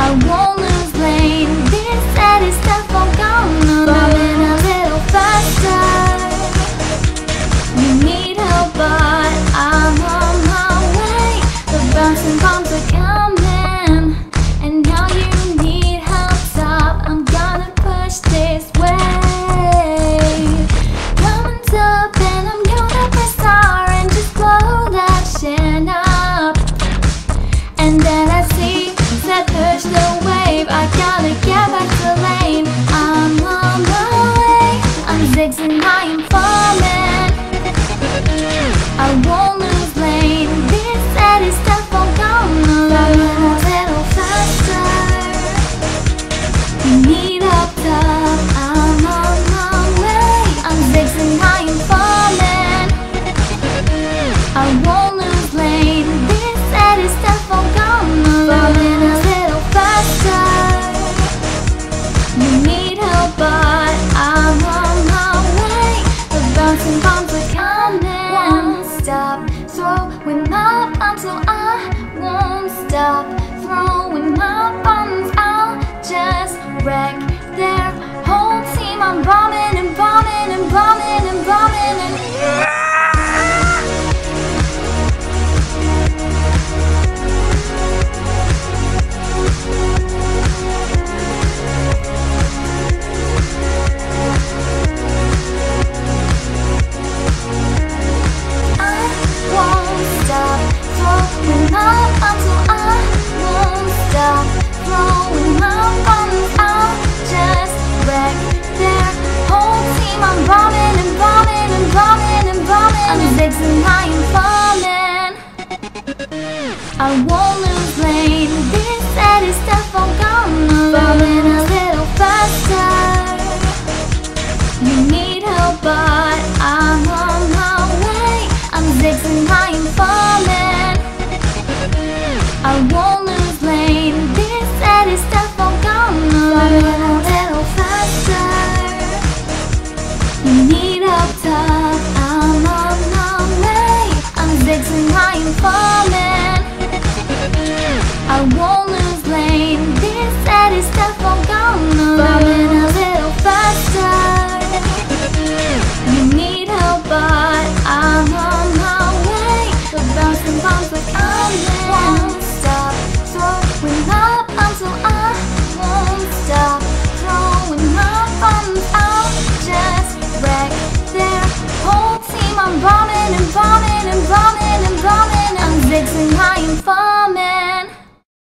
I wanna